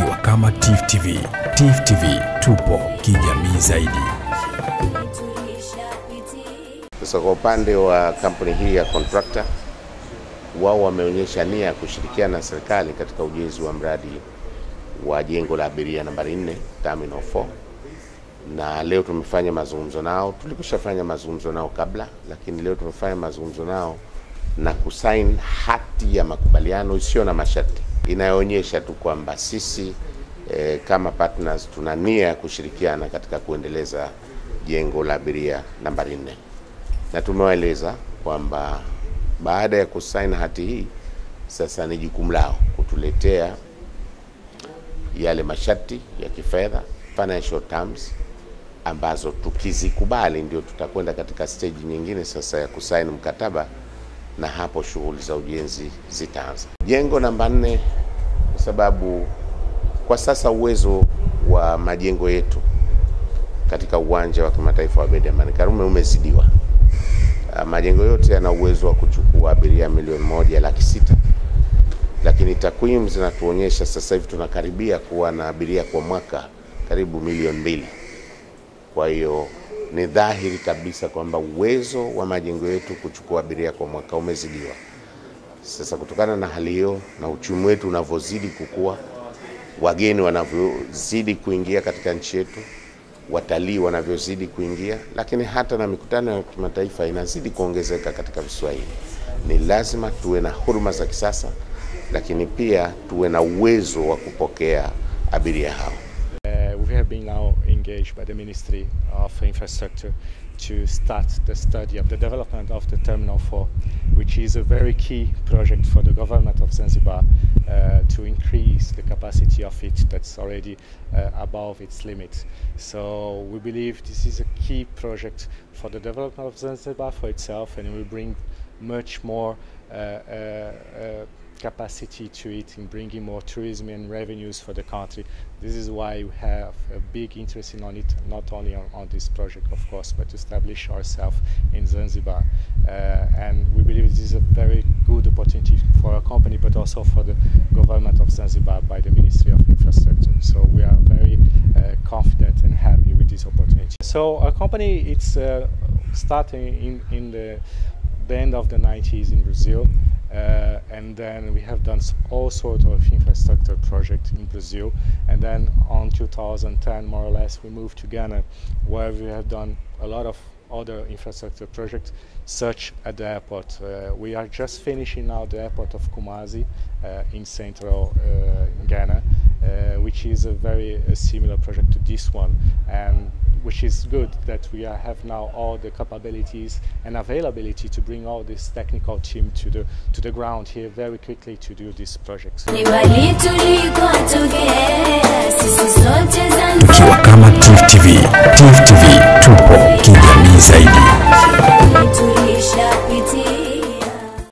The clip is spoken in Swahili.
tukiwa kama Tif TV. Tif TV tupo kijamii zaidi. Sasa kwa upande wa kampuni hii ya contractor, wao wameonyesha nia ya kushirikiana na serikali katika ujenzi wa mradi wa jengo la abiria nambari 4 Terminal 4. Na leo tumefanya mazungumzo nao. Tulikushafanya mazungumzo nao kabla, lakini leo tumefanya mazungumzo nao na kusaini hati ya makubaliano isiyo na masharti, inayoonyesha tu kwamba sisi kama partners tuna nia ya kushirikiana katika kuendeleza jengo la abiria nambari 4. Na tumewaeleza kwamba baada ya kusaini hati hii, sasa ni jukumu lao kutuletea yale masharti ya kifedha, financial terms, ambazo tukizikubali ndio tutakwenda katika stage nyingine sasa ya kusaini mkataba, na hapo shughuli za ujenzi zitaanza. Jengo namba 4, kwa sababu kwa sasa uwezo wa majengo yetu katika uwanja wa kimataifa wa Abeid Amani Karume umezidiwa. Majengo yote yana uwezo wa kuchukua abiria 1,600,000, lakini takwimu zinatuonyesha sasa hivi tunakaribia kuwa na abiria kwa mwaka karibu 2,000,000. Kwa hiyo ni dhahiri kabisa kwamba uwezo wa majengo yetu kuchukua abiria kwa mwaka umezidiwa. Sasa kutokana na hali hiyo na uchumi wetu unavozidi kukua, wageni wanavyozidi kuingia katika nchi yetu, watalii wanavyozidi kuingia, lakini hata na mikutano ya kimataifa inazidi kuongezeka katika visiwa hivi, ni lazima tuwe na huduma za kisasa, lakini pia tuwe na uwezo wa kupokea abiria hao. We have been now engaged by the Ministry of Infrastructure to start the study of the development of the Terminal 4, which is a very key project for the government of Zanzibar to increase the capacity of it that's already above its limit. So we believe this is a key project for the development of Zanzibar for itself, and it will bring much more capacity to it in bringing more tourism and revenues for the country. This is why we have a big interest in on it, not only on this project, of course, but to establish ourselves in Zanzibar. And we believe this is a very good opportunity for our company, but also for the government of Zanzibar by the Ministry of Infrastructure. So we are very confident and happy with this opportunity. So our company, it's starting in the end of the 90s in Brazil. And then we have done all sorts of infrastructure projects in Brazil, and then on 2010 more or less we moved to Ghana, where we have done a lot of other infrastructure projects, such at the airport. We are just finishing now the airport of Kumasi in central Ghana, which is a very similar project to this one, and which is good that we have now all the capabilities and availability to bring all this technical team to the ground here very quickly to do these projects. Ukiwa kama Tif TV, Tif TV.